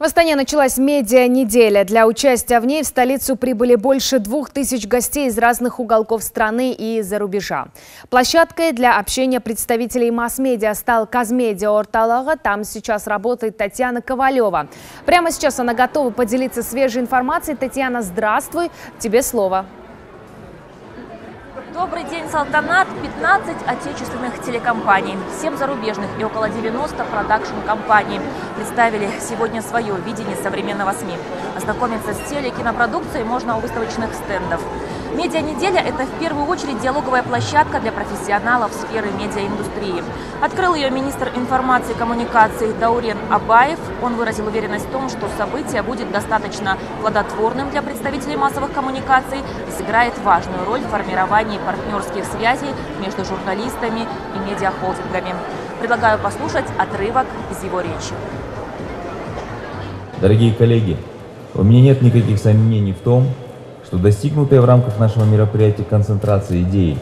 В Астане началась медиа-неделя. Для участия в ней в столицу прибыли больше 2000 гостей из разных уголков страны и за рубежа. Площадкой для общения представителей масс-медиа стал Қазмедиа орталығы. Там сейчас работает Татьяна Ковалева. Прямо сейчас она готова поделиться свежей информацией. Татьяна, здравствуй, тебе слово. Добрый день, Салтанат. 15 отечественных телекомпаний, 7 зарубежных и около 90 продакшн-компаний представили сегодня свое видение современного СМИ. Ознакомиться с телекинопродукцией можно у выставочных стендов. Медиа-неделя – это в первую очередь диалоговая площадка для профессионалов сферы медиаиндустрии. Открыл ее министр информации и коммуникации Даурен Абаев. Он выразил уверенность в том, что событие будет достаточно плодотворным для представителей массовых коммуникаций и сыграет важную роль в формировании партнерских связей между журналистами и медиахолдингами. Предлагаю послушать отрывок из его речи. Дорогие коллеги, у меня нет никаких сомнений в том, что достигнутая в рамках нашего мероприятия концентрация идей,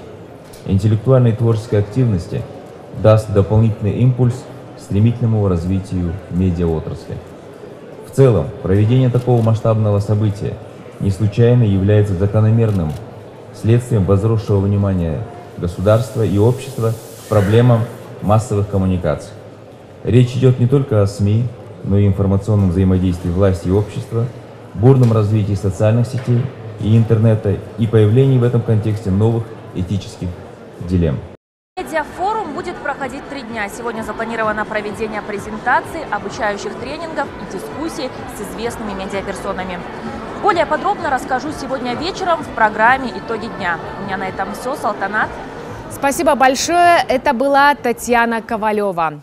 интеллектуальной и творческой активности даст дополнительный импульс к стремительному развитию медиаотрасли. В целом, проведение такого масштабного события не случайно является закономерным следствием возросшего внимания государства и общества к проблемам массовых коммуникаций. Речь идет не только о СМИ, но и информационном взаимодействии власти и общества, бурном развитии социальных сетей и интернета и появлении в этом контексте новых этических дилемм. Медиафорум будет проходить 3 дня. Сегодня запланировано проведение презентаций, обучающих тренингов и дискуссий с известными медиаперсонами. Более подробно расскажу сегодня вечером в программе «Итоги дня». У меня на этом все, Салтанат. Спасибо большое. Это была Татьяна Ковалева.